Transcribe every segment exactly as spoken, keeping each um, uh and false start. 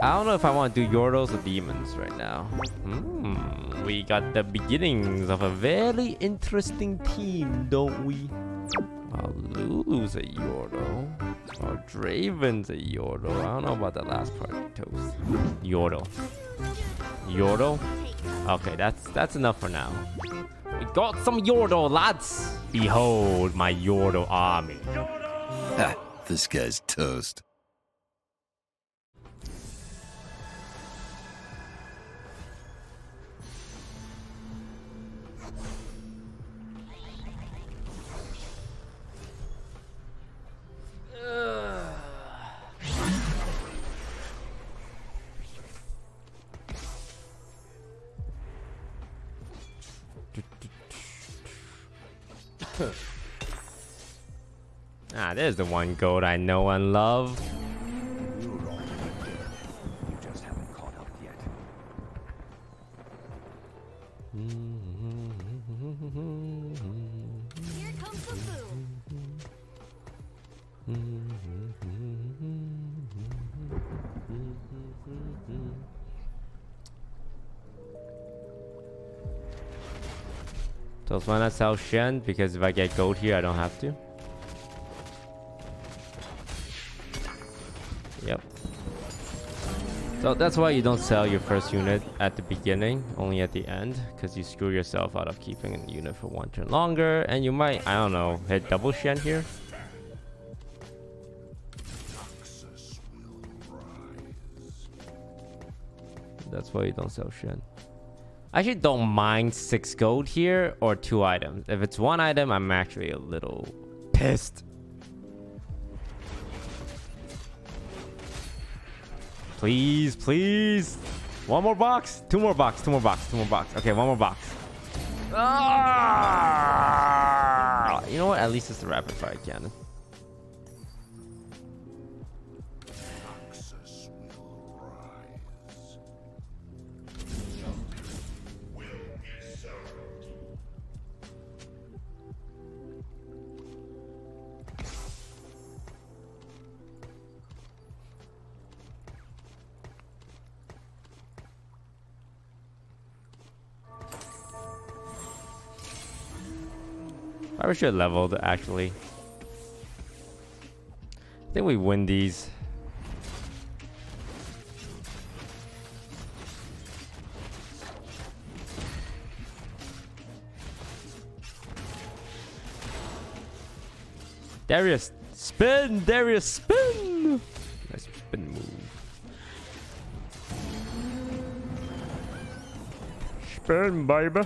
I don't know if I want to do Yordles or Demons right now. Hmm, we got the beginnings of a very interesting team, don't we? Oh, Lulu's a Yordle. Oh, Draven's a Yordle. I don't know about the last part of Toast. Yordle. Yordle? Okay, that's that's enough for now. We got some Yordle, lads! Behold my Yordle army. Ha, this guy's toast. Ah, there's the one goat I know and love. You're wrong, you just haven't caught up yet. Here comes the food. So why not sell Shen? Because if I get gold here, I don't have to. Yep. So that's why you don't sell your first unit at the beginning, only at the end, because you screw yourself out of keeping a unit for one turn longer, and you might, I don't know, hit double Shen here. That's why you don't sell Shen. I actually don't mind six gold here or two items. If it's one item, I'm actually a little pissed. Please, please. One more box. Two more box. Two more box. Two more box. Okay, one more box. Ah! You know what? At least it's the Rapid Fire Cannon. I should have leveled, actually. I think we win these. Darius, spin! Darius, spin! Nice spin move. Spin, baby.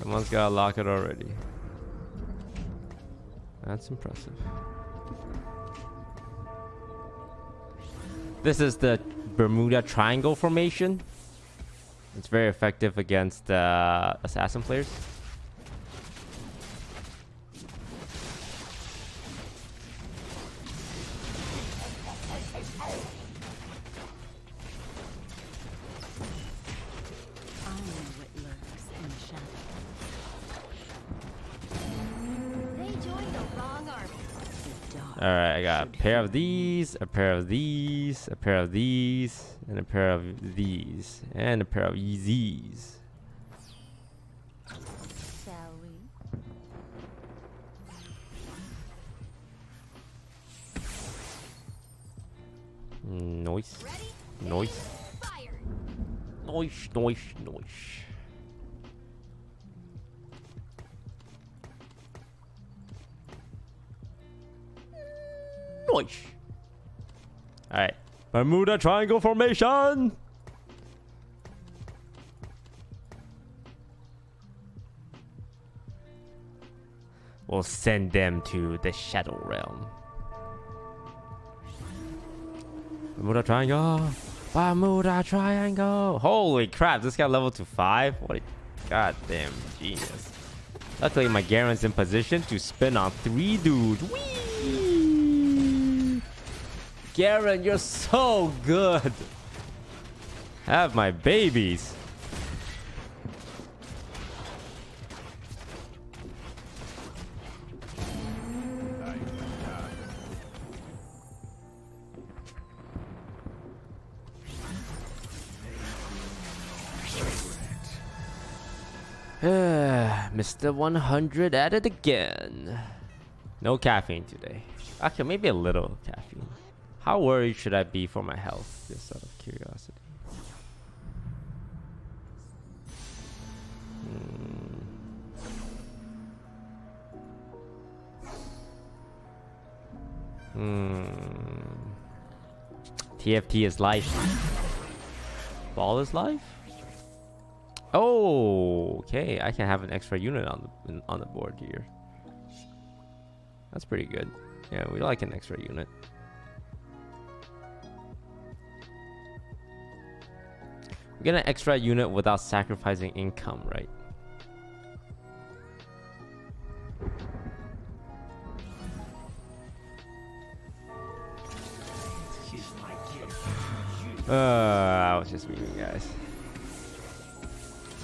Someone's gotta lock it already. That's impressive. This is the Bermuda Triangle formation. It's very effective against uh, assassin players. Pair of these, a pair of these, a pair of these, and a pair of these, and a pair of these. Shall we? Nice, nice, nice, nice, nice. All right, Bermuda Triangle formation. We'll send them to the Shadow Realm. Bermuda Triangle, Bermuda Triangle. Holy crap! This guy leveled to five. What a goddamn genius! Luckily, my Garen's in position to spin on three dudes. Whee! Garen, you're so good. Have my babies. Mister one hundred at it again. No caffeine today. Okay, maybe a little caffeine. How worried should I be for my health? Just out of curiosity. Hmm. Hmm. T F T is life. Ball is life? Oh, okay. I can have an extra unit on the on the board here. That's pretty good. Yeah, we like an extra unit. We get an extra unit without sacrificing income, right? Uh, I was just reading, guys.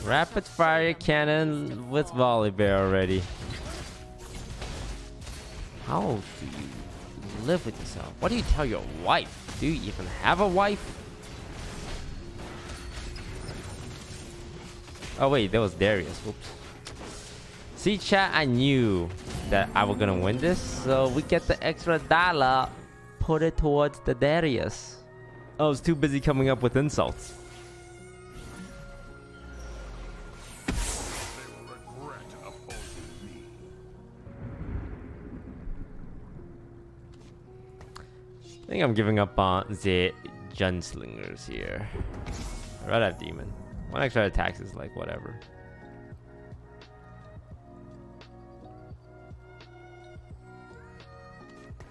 Rapid Fire Cannon with Volibear already. How do you live with yourself? What do you tell your wife? Do you even have a wife? Oh wait, that was Darius. Whoops. See chat, I knew that I was gonna win this, so we get the extra dollar, put it towards the Darius. I was too busy coming up with insults. I think I'm giving up on the gunslingers here. I'd rather have demon. One extra attack is like whatever.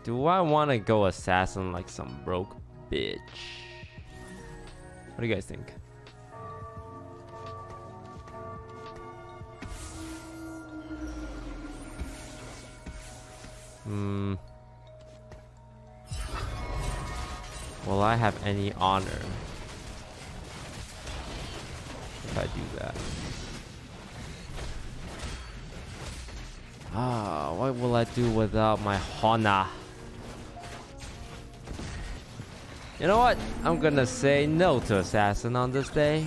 Do I want to go assassin like some broke bitch? What do you guys think? Hmm. Will I have any honor if I do that? Ah, what will I do without my honor? You know what? I'm gonna say no to assassin on this day.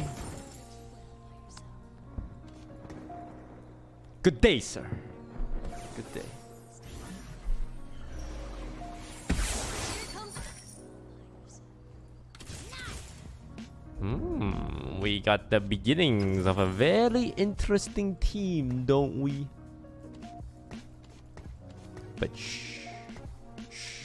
Good day, sir. Good day. Hmm, we got the beginnings of a very interesting team, don't we? But shh, shh.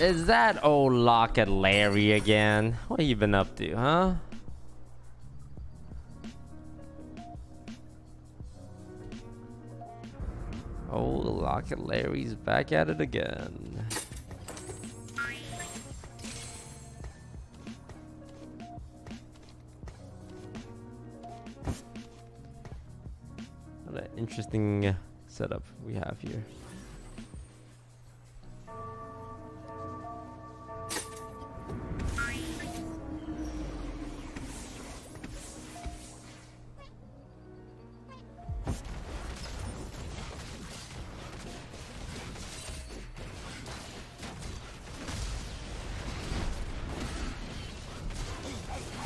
Is that old Locket Larry again? What have you been up to, huh? Old Locket Larry's back at it again. What an interesting setup we have here.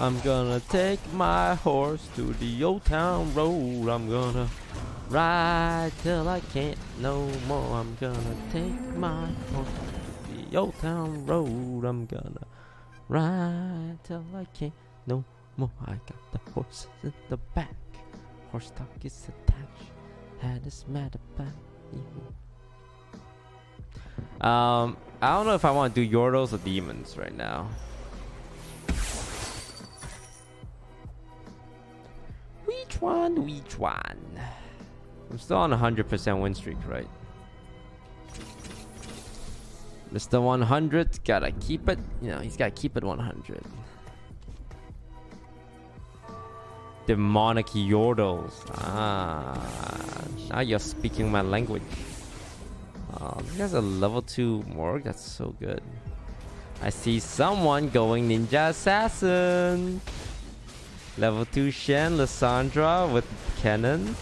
I'm gonna take my horse to the old town road. I'm gonna ride till I can't no more. I'm gonna take my horse to the old town road. I'm gonna ride till I can't no more. I got the horses in the back. Horse stock is attached. Had this matter back. Um, I don't know if I want to do Yordles or demons right now. Which one? Which one? I'm still on a hundred percent win streak, right? Mister one hundred, gotta keep it. You know, he's gotta keep it one hundred. Demonic Yordles. Ah, now you're speaking my language. Oh, this guy's a level two Morg. That's so good. I see someone going Ninja Assassin. Level two Shen, Lissandra with Kennen.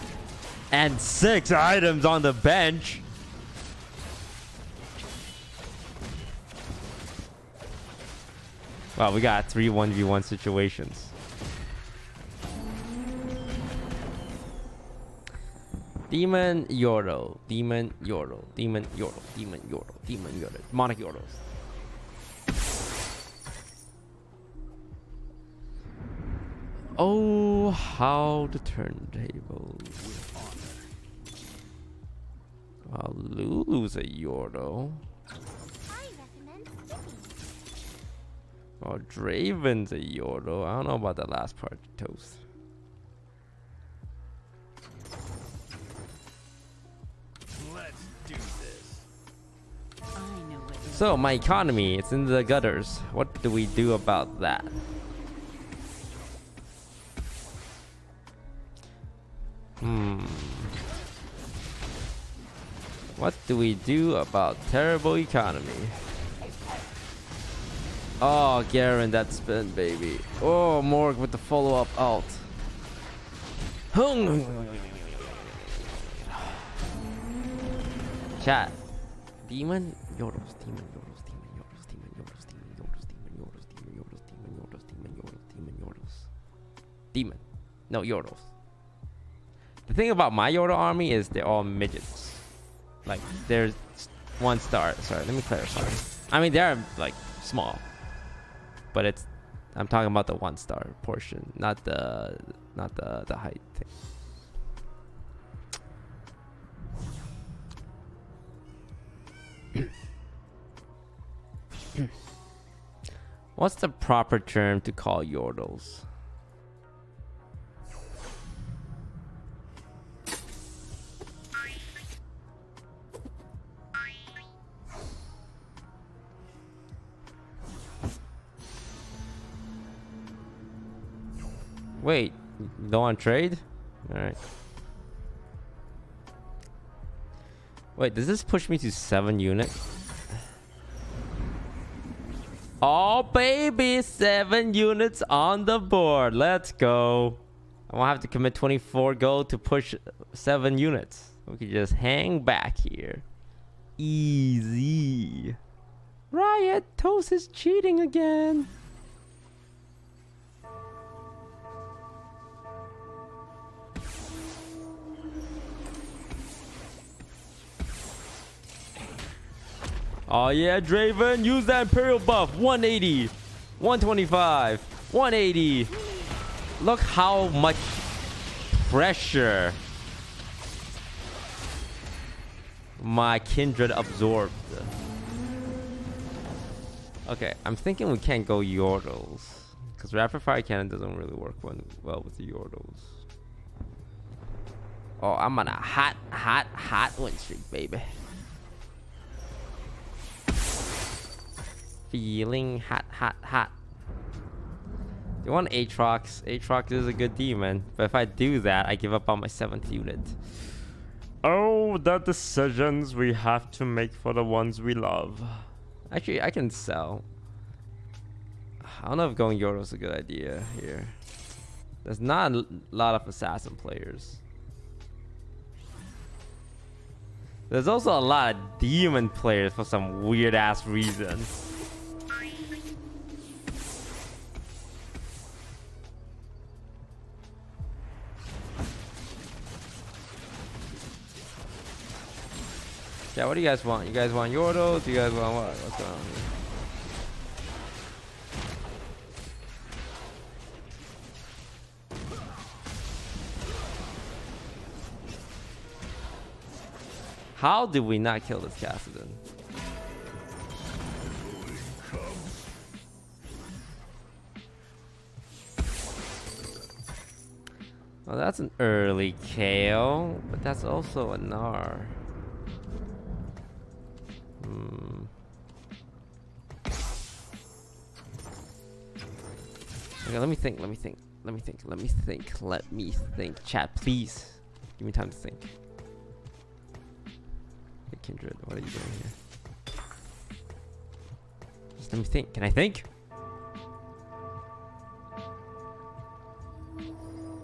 And six items on the bench. Wow, we got three one v one situations. Demon Yordle, Demon Yordle, Demon Yordle, Demon Yordle, Demon Yordle, Demonic Yordles. Oh, how the turntables. Wow, Lulu's a Yordle. Oh, Draven's a Yordle. I don't know about that last part, Toast. So, my economy, it's in the gutters. What do we do about that? Hmm. What do we do about terrible economy? Oh, Garen, that spin, baby. Oh, Morg with the follow-up ult. Chat. Demon? Yordles, demon, Yordles, demon, Yordles, demon, Yordles, demon, Yordles, demon, Yordles, demon, Yordles, demon, Yordles, demon, Yordles, demon, Yordles. Demon. No, Yordles. The thing about my Yordle army is they're all midgets. Like, there's one star. Sorry, let me clarify. I mean, they're, like, small. But it's... I'm talking about the one star portion. Not the... Not the, the height thing. What's the proper term to call Yordles? Wait, no on trade? Alright. Wait, does this push me to seven unit? Oh baby, seven units on the board. Let's go. I won't have to commit twenty-four gold to push seven units. We can just hang back here. Easy. Riot, Toast is cheating again. Oh yeah, Draven, use that Imperial buff. one eighty, one twenty-five, one eighty. Look how much pressure my Kindred absorbed. Okay, I'm thinking we can't go Yordles because Rapid Fire Cannon doesn't really work well with the Yordles. Oh, I'm on a hot, hot, hot win streak, baby. Feeling hot, hot, hot. You want Aatrox? Aatrox is a good demon, but if I do that, I give up on my seventh unit. Oh, the decisions we have to make for the ones we love. Actually, I can sell. I don't know if going Yordle is a good idea here. There's not a lot of assassin players. There's also a lot of demon players for some weird ass reason. Yeah, what do you guys want? You guys want Yordles? You guys want what? What's going on here? How did we not kill this Cassidy? Well, that's an early K O, but that's also a Gnar. Hmm. Okay, let me think, let me think, let me think, let me think, let me think. Chat, please. Give me time to think. Kindred, what are you doing here? Just let me think. Can I think?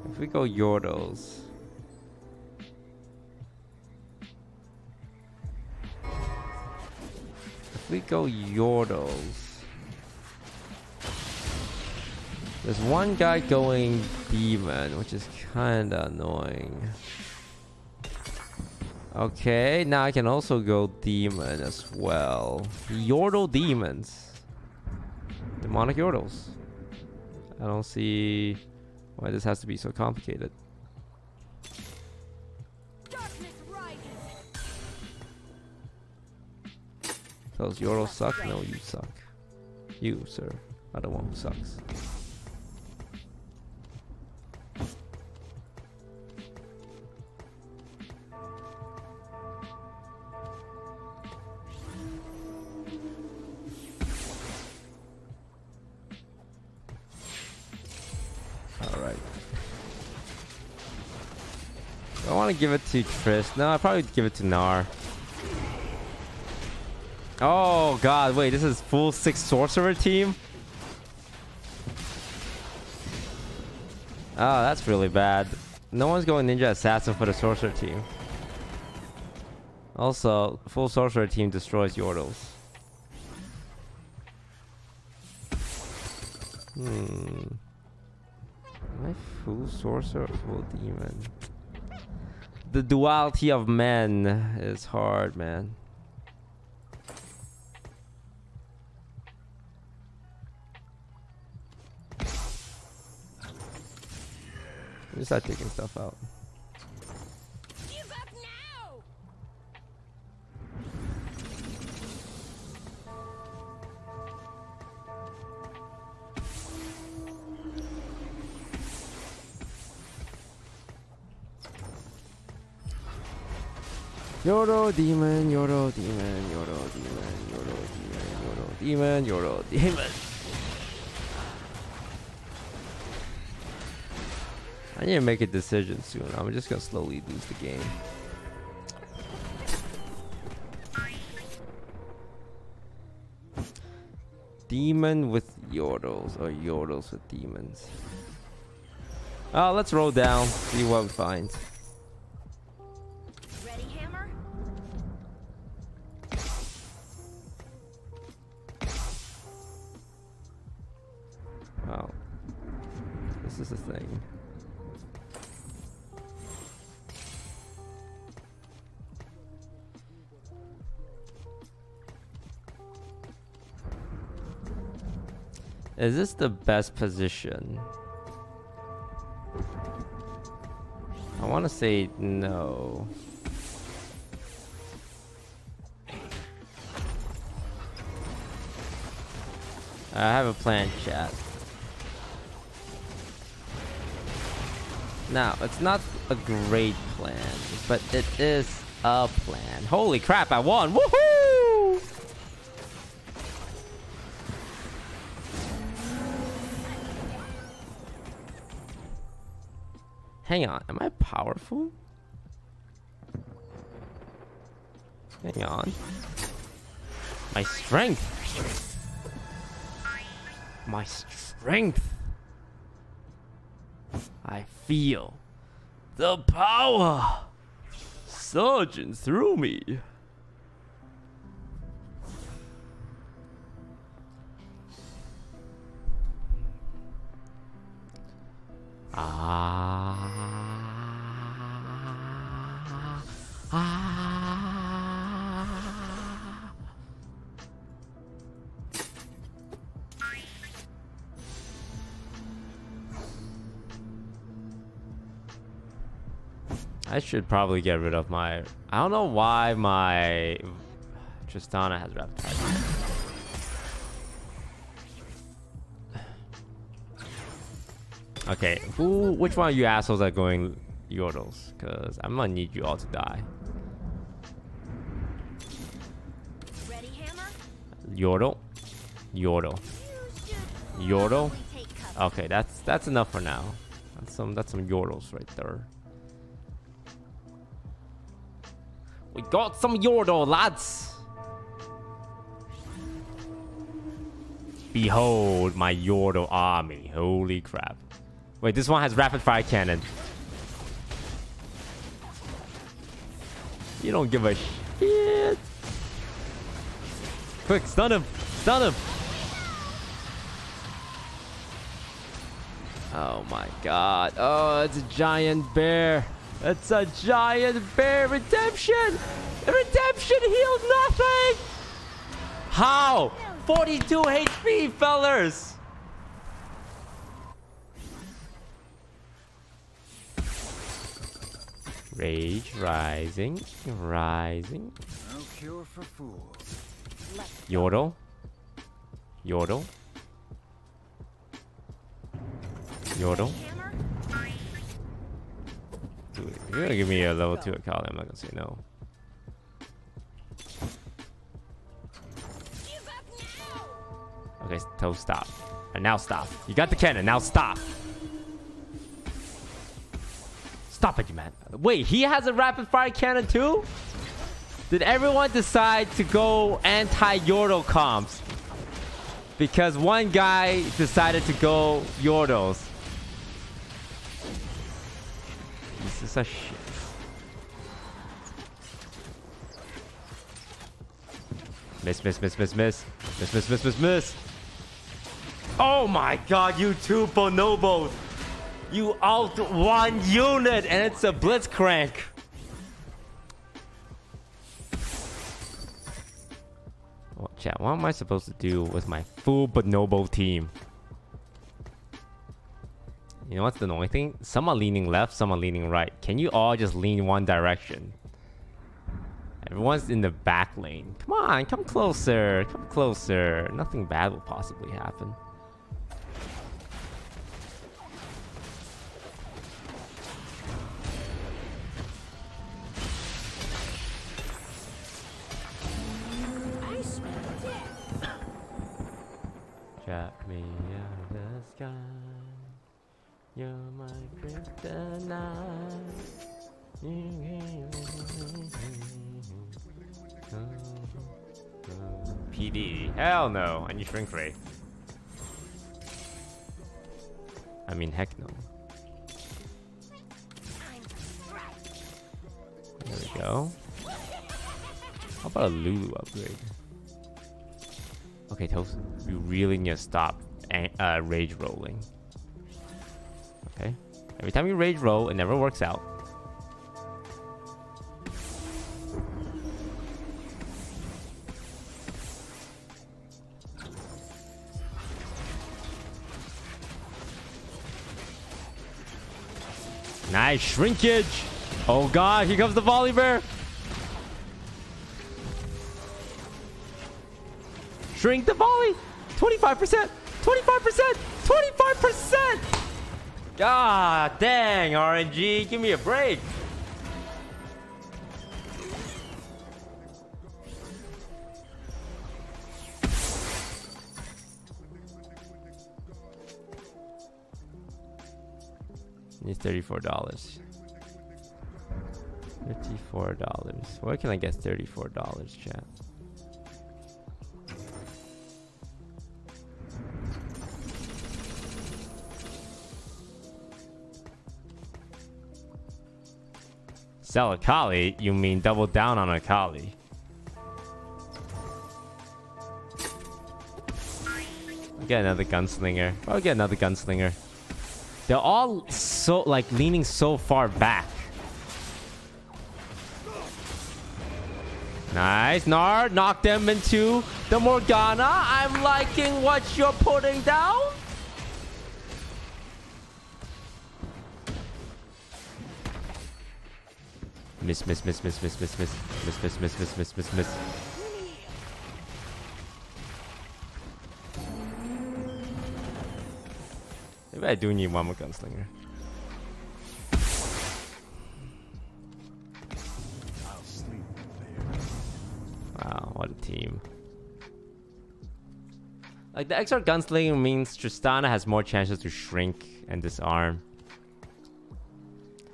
If we go Yordles, if we go Yordles, there's one guy going demon, which is kind of annoying. Okay, now I can also go demon as well. Yordle demons. Demonic Yordles. I don't see why this has to be so complicated. Those Yordles suck? No, you suck. You, sir, are the one who sucks. I want to give it to Trist. No, I'd probably give it to Gnar. Oh god, wait, this is full six sorcerer team? Oh, that's really bad. No one's going Ninja Assassin for the sorcerer team. Also, full sorcerer team destroys Yordles. Hmm. Am I full sorcerer or full demon? The duality of men is hard, man. Let me start taking stuff out. Give up now. Yordle demon, Yordle demon, Yordle demon, Yordle demon, Yordle demon, Yordle demon. I need to make a decision soon. I'm just gonna slowly lose the game. Demon with Yordles or Yordles with demons. Uh, let's roll down, see what we find. This is a thing. Is this the best position? I want to say no. I have a plan, chat. Now, it's not a great plan, but it is a plan. Holy crap, I won! Woohoo! Hang on, am I powerful? Hang on. My strength! My strength! I feel the power surging through me. Ah, ah, I should probably get rid of my... I don't know why my... Tristana has Rappetite. Okay, who? Which one of you assholes are going Yordles? Because I'm gonna need you all to die. Ready, hammer? Yordle, Yordle, Yordle. Okay, that's that's enough for now. That's some that's some Yordles right there. We got some Yordle, lads. Behold my Yordle army! Holy crap! Wait, this one has Rapid Fire Cannon. You don't give a shit. Quick, stun him! Stun him! Oh my god. Oh, it's a giant bear. It's a giant bear. Redemption! Redemption healed nothing! How? forty-two H P, fellers! Rage rising, rising. No cure for fools. Yordle, Yordle, Yordle. Dude, you're gonna give me a level two Akali. I'm not gonna say no. Okay, so stop. And now stop. You got the cannon. Now stop. Stop it, man. Wait, he has a Rapid Fire Cannon too? Did everyone decide to go anti-Yordle comps? Because one guy decided to go Yordles. This is a shit. Miss, miss, miss, miss, miss. Miss, miss, miss, miss, miss. Oh my god, you two bonobos. You out one unit, and it's a Blitzcrank. Well, chat, what am I supposed to do with my full bonobo team? You know what's the annoying thing? Some are leaning left, some are leaning right. Can you all just lean one direction? Everyone's in the back lane. Come on, come closer, come closer. Nothing bad will possibly happen. Drop me out of the sky. You're my kryptonite. P D. Hell no. I need Shrink Ray. I mean, heck no. There we go. How about a Lulu upgrade? Okay, Toast, you really need to stop uh, rage rolling. Okay. Every time you rage roll, it never works out. Nice shrinkage. Oh god, here comes the Volibear. Shrink the volley! twenty-five percent! twenty-five percent! twenty-five percent! God dang, R N G, give me a break! Need thirty-four dollars. fifty-four dollars. Where can I get thirty-four dollars, chat? Sell Akali? You mean double down on Akali? I'll get another gunslinger. I'll get another gunslinger. They're all so like leaning so far back. Nice, Gnar, knock them into the Morgana. I'm liking what you're putting down. Miss, miss, miss, miss, miss, miss, miss, miss, miss, miss, miss, miss, miss, miss. Maybe I do need one more gunslinger. Wow, what a team. Like, the X R gunslinger means Tristana has more chances to shrink and disarm.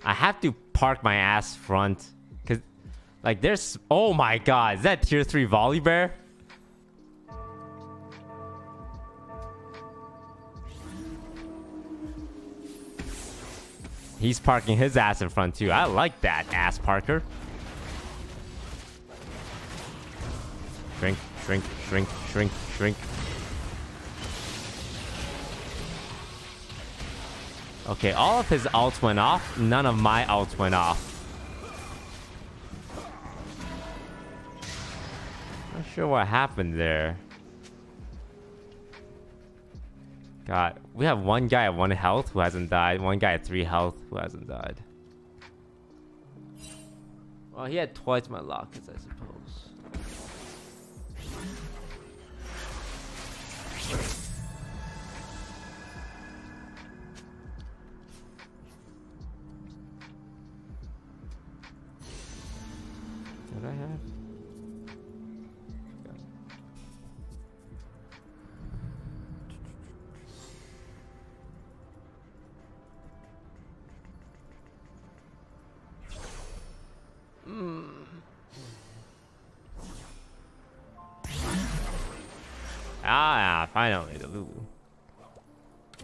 I have to park my ass front. Cause, like, there's... Oh my god, is that tier three Volibear? He's parking his ass in front too. I like that, ass parker. Shrink, shrink, shrink, shrink, shrink. Okay, all of his ults went off. None of my ults went off. Not sure what happened there. God, we have one guy at one health who hasn't died. One guy at three health who hasn't died. Well, he had twice my lockets, I suppose. Did I have? Mm. Ah, finally the Lulu.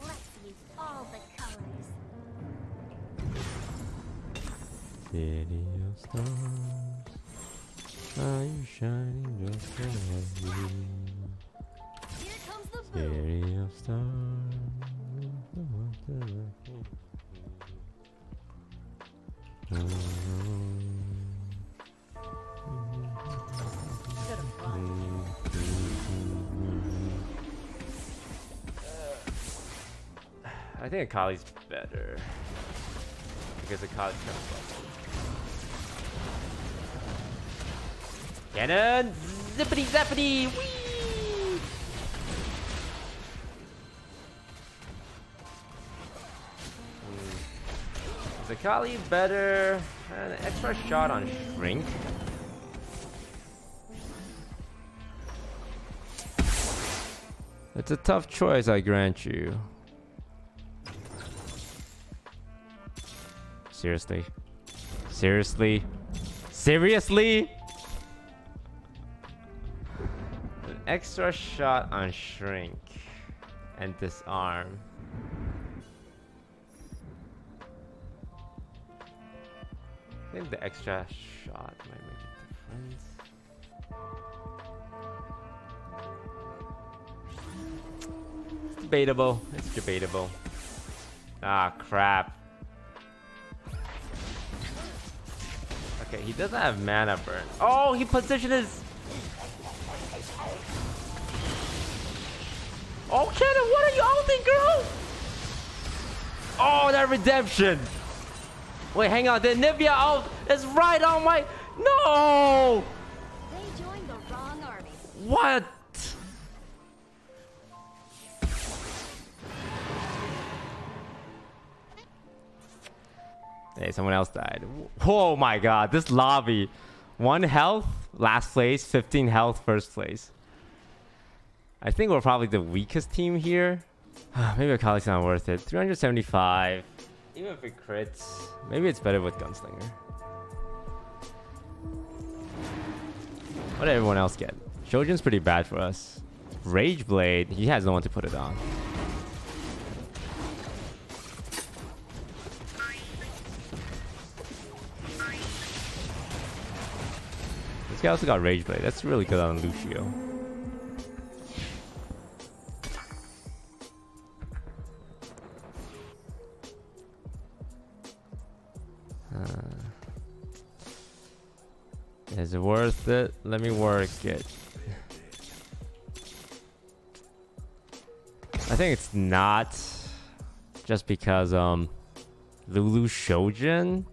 Let's use all the colors. City of stars. Are you shining just so heavy? Here comes the boom. City of stars. I think Akali's better because Akali's kind of better. Cannon! Zippity zappity! Whee! Is Akali better? And an extra shot on Shrink. It's a tough choice, I grant you. Seriously? Seriously? Seriously? Extra shot on Shrink and disarm. I think the extra shot might make a difference. It's debatable. It's debatable. Ah, crap. Okay, he doesn't have mana burn. Oh, he positioned his... Oh, Kennen, what are you ulting, girl? Oh, that redemption. Wait, hang on. The Nivia ult is right on my... No! They joined the wrong army. What? Hey, someone else died. Oh my god, this lobby. One health, last place. fifteen health, first place. I think we're probably the weakest team here. Maybe Akali's not worth it. three seventy-five. Even if it crits, maybe it's better with Gunslinger. What did everyone else get? Shojin's pretty bad for us. Rageblade, he has no one to put it on. This guy also got Rageblade. That's really good on Lucio. Uh, is it worth it? Let me work it. I think it's not, just because um Lulu Shojin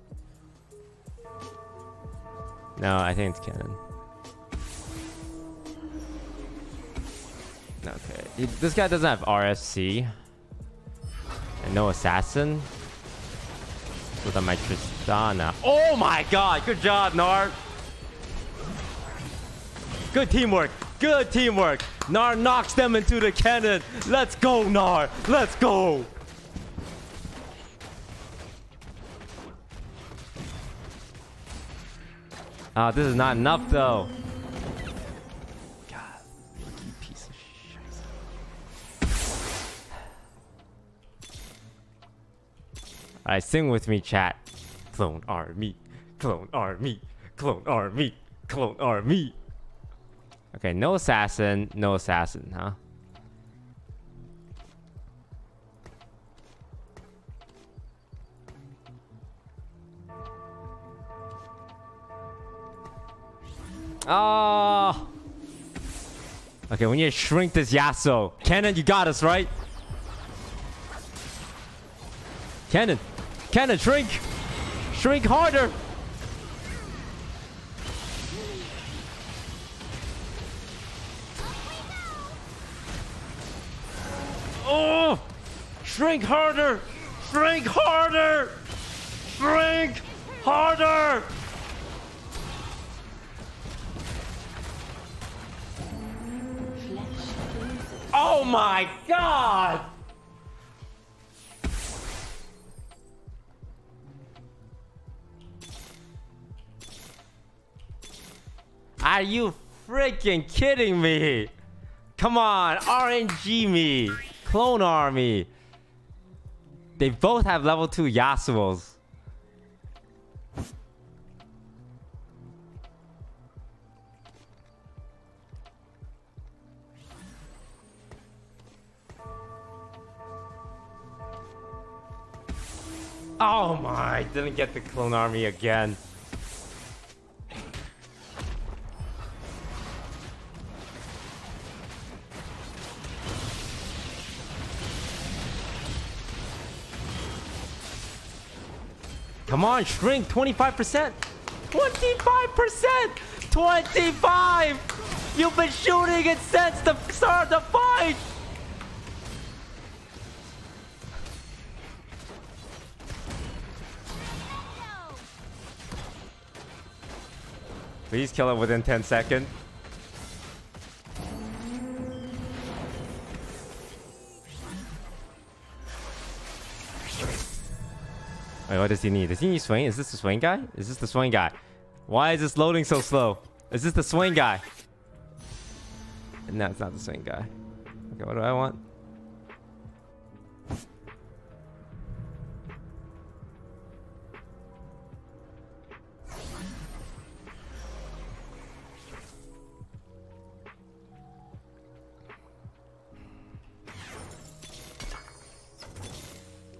No, I think it's Kennen. Okay, he, this guy doesn't have R S C and no assassin. With my Tristana. Oh my God! Good job, Gnar. Good teamwork. Good teamwork. Gnar knocks them into the cannon. Let's go, Gnar. Let's go. Ah, uh, this is not enough though. God, you piece of shit. Alright, sing with me, chat. Clone army, clone army, clone army, clone army. Okay, no assassin, no assassin, huh? Oh. Okay, we need to shrink this Yasuo. Kennen, you got us, right? Kennen. Kennen, shrink. Shrink harder. Oh! Shrink harder! Shrink harder! Shrink harder! Oh my God! Are you freaking kidding me? Come on, R N G me. Clone army. They both have level two Yasuos. Oh my, didn't get the clone army again. Come on, shrink twenty-five percent. twenty-five percent! twenty-five! You've been shooting it since the start of the fight! Please kill it within ten seconds. Wait, what does he need? Does he need Swain? Is this the Swain guy? Is this the Swain guy? Why is this loading so slow? Is this the Swain guy? No, it's not the Swain guy. Okay, what do I want?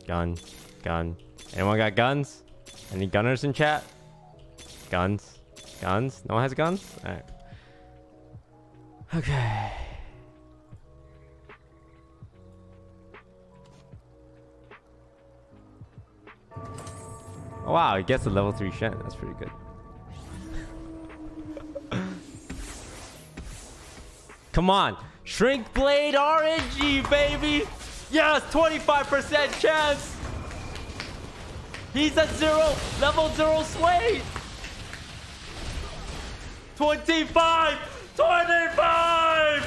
Gun, gun. Anyone got guns? Any gunners in chat? Guns, guns. No one has guns? All right. Okay. Oh, wow, he gets a level three Shen. That's pretty good. Come on, shrink blade R N G, baby. Yes, twenty-five percent chance. He's at zero, level zero Swain. twenty-five, twenty-five.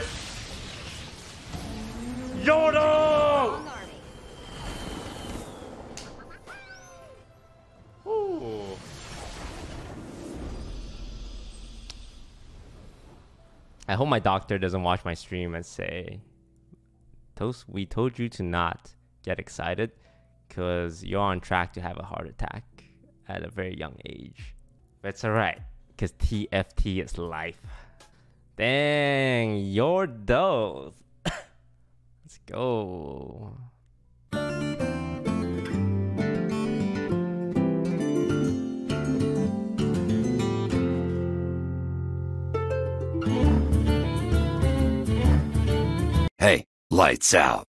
Yordle. Ooh. I hope my doctor doesn't watch my stream and say, Toast, we told you to not get excited because you're on track to have a heart attack at a very young age. That's alright, because T F T is life. Dang, your dose. Let's go. Hey. Lights out.